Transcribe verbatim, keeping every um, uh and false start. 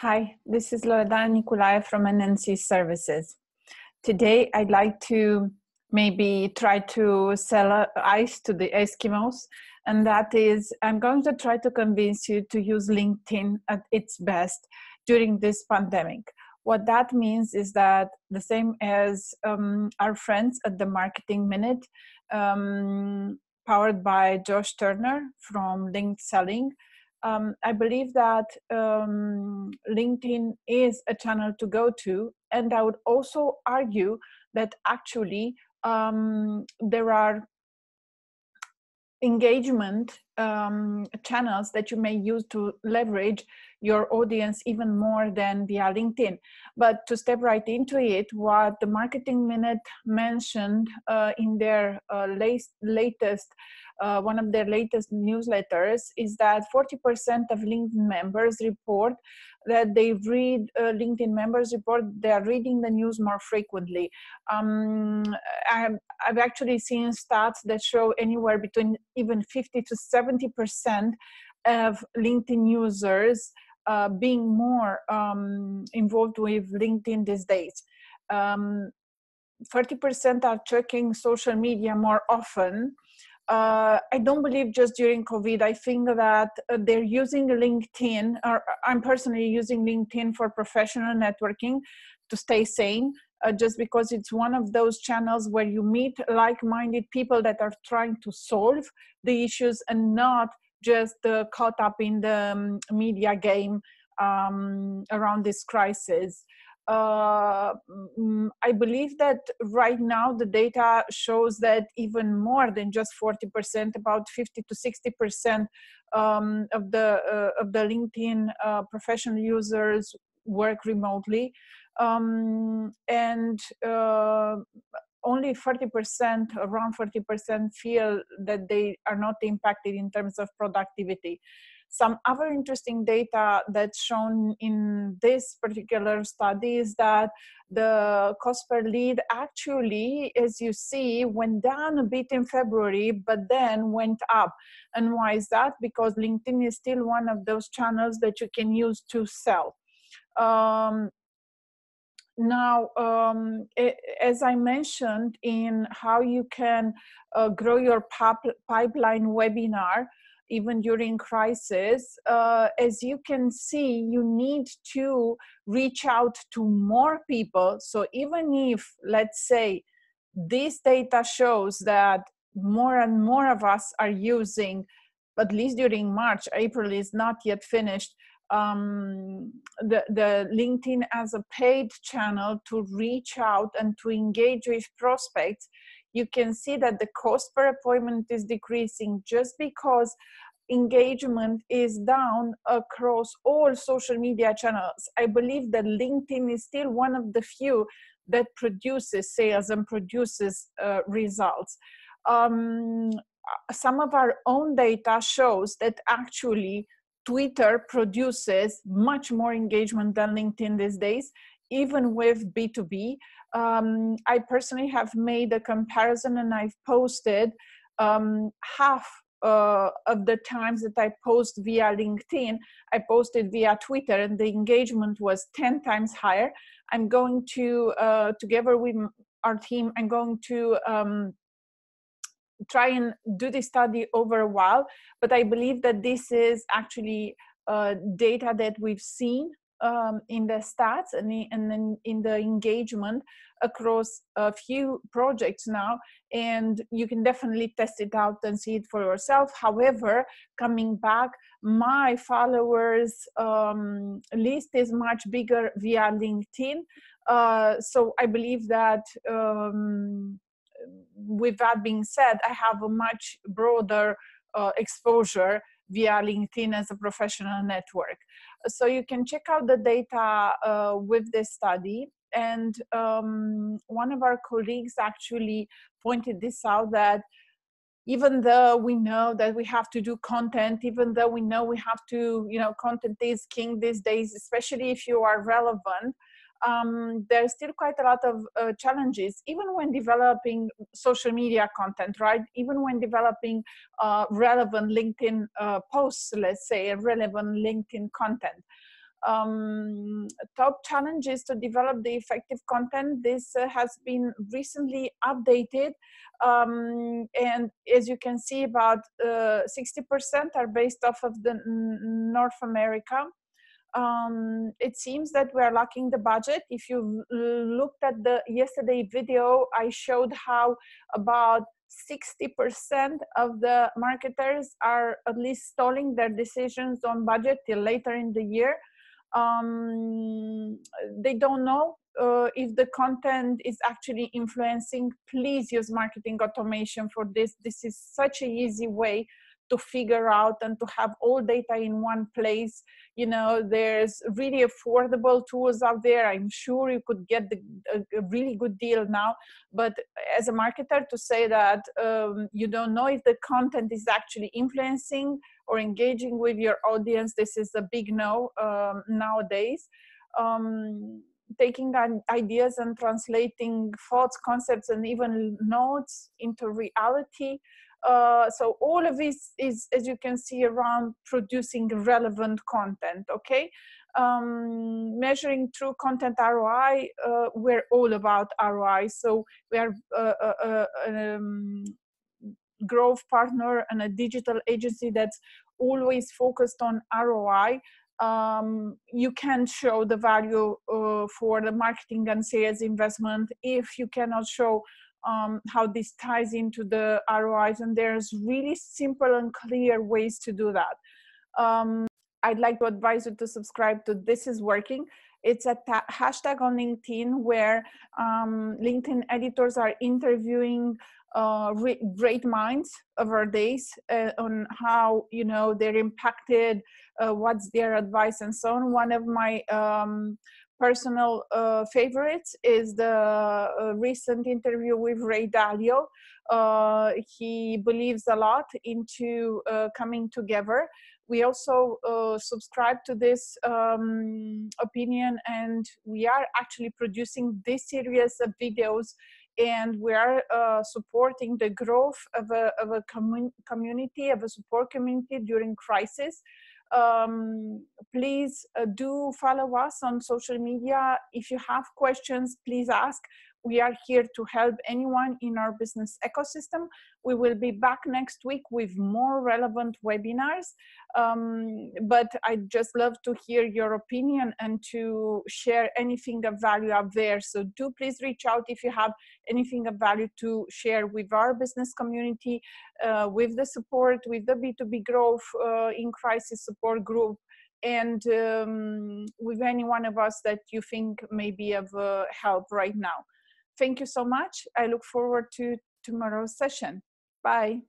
Hi, this is Loredana Nicolae from N N C Services. Today, I'd like to maybe try to sell ice to the Eskimos, and that is, I'm going to try to convince you to use LinkedIn at its best during this pandemic. What that means is that the same as um, our friends at the Marketing Minute, um, powered by Josh Turner from LinkedIn Selling, Um, I believe that um, LinkedIn is a channel to go to, and I would also argue that actually um, there are engagement um, channels that you may use to leverage your audience even more than via LinkedIn. But to step right into it, what the Marketing Minute mentioned uh, in their uh, late, latest, uh, one of their latest newsletters is that forty percent of LinkedIn members report that they read, uh, LinkedIn members report they are reading the news more frequently. Um, I've, I've actually seen stats that show anywhere between even fifty to seventy percent of LinkedIn users uh, being more um, involved with LinkedIn these days. Um, thirty percent are checking social media more often. Uh, I don't believe just during COVID. I think that uh, they're using LinkedIn, or I'm personally using LinkedIn for professional networking to stay sane, uh, just because it's one of those channels where you meet like-minded people that are trying to solve the issues and not just uh, caught up in the um, media game um, around this crisis. Uh, I believe that right now the data shows that even more than just forty percent, about fifty to sixty percent um, of the uh, of the LinkedIn uh, professional users work remotely, um, and uh, only forty percent, around forty percent, feel that they are not impacted in terms of productivity. Some other interesting data that's shown in this particular study is that the cost per lead actually, as you see, went down a bit in February, but then went up. And why is that? Because LinkedIn is still one of those channels that you can use to sell. Um, Now, um, as I mentioned in how you can uh, grow your pipeline webinar, even during crisis, uh, as you can see, you need to reach out to more people. So even if, let's say, this data shows that more and more of us are using, at least during March, April is not yet finished, um the the LinkedIn as a paid channel to reach out and to engage with prospects, you can see that the cost per appointment is decreasing just because engagement is down across all social media channels. I believe that LinkedIn is still one of the few that produces sales and produces uh, results. Um, some of our own data shows that actually Twitter produces much more engagement than LinkedIn these days, even with B two B. Um, I personally have made a comparison, and I've posted um, half uh, of the times that I post via LinkedIn, I posted via Twitter, and the engagement was ten times higher. I'm going to, uh, together with our team, I'm going to um, try and do this study over a while, but I believe that this is actually uh, data that we've seen um, in the stats and, the, and then in the engagement across a few projects now, and you can definitely test it out and see it for yourself. However, coming back, my followers um, list is much bigger via LinkedIn, uh, so I believe that um, with that being said, I have a much broader uh, exposure via LinkedIn as a professional network. So you can check out the data uh, with this study. And um, one of our colleagues actually pointed this out, that even though we know that we have to do content, even though we know we have to, you know, content is king these days, especially if you are relevant, Um, there's still quite a lot of uh, challenges, even when developing social media content, right? Even when developing uh, relevant LinkedIn uh, posts, let's say, and relevant LinkedIn content. um, top challenges to develop the effective content. This uh, has been recently updated. Um, and as you can see, about uh, sixty percent are based off of the North America. Um, it seems that we are lacking the budget. If you looked at the yesterday video, I showed how about sixty percent of the marketers are at least stalling their decisions on budget till later in the year. Um, they don't know uh, if the content is actually influencing. Please use marketing automation for this. This is such an easy way to figure out and to have all data in one place. You know, there's really affordable tools out there. I'm sure you could get the, a, a really good deal now, but as a marketer to say that um, you don't know if the content is actually influencing or engaging with your audience, this is a big no um, nowadays. Um, taking ideas and translating thoughts, concepts, and even notes into reality. Uh, so all of this is, as you can see, around producing relevant content, okay? Um, measuring true content R O I, uh, we're all about R O I. So we are a uh, uh, um, growth partner and a digital agency that's always focused on R O I. Um, you can show the value uh, for the marketing and sales investment if you cannot show Um, how this ties into the R O Is, and there's really simple and clear ways to do that. Um, I'd like to advise you to subscribe to This Is Working. It's a hashtag on LinkedIn where um, LinkedIn editors are interviewing uh, great minds of our days uh, on how, you know, they're impacted, uh, what's their advice, and so on. One of my um, personal uh, favorites is the uh, recent interview with Ray Dalio. Uh, he believes a lot into uh, coming together. We also uh, subscribe to this um, opinion, and we are actually producing this series of videos, and we are uh, supporting the growth of a, of a commun community, of a support community during crisis. Um, please uh, do follow us on social media. If you have questions, please ask. We are here to help anyone in our business ecosystem. We will be back next week with more relevant webinars. Um, but I'd just love to hear your opinion and to share anything of value out there. So do please reach out if you have anything of value to share with our business community, uh, with the support, with the B two B growth uh, in crisis support group, and um, with any one of us that you think may be of uh, help right now. Thank you so much. I look forward to tomorrow's session. Bye.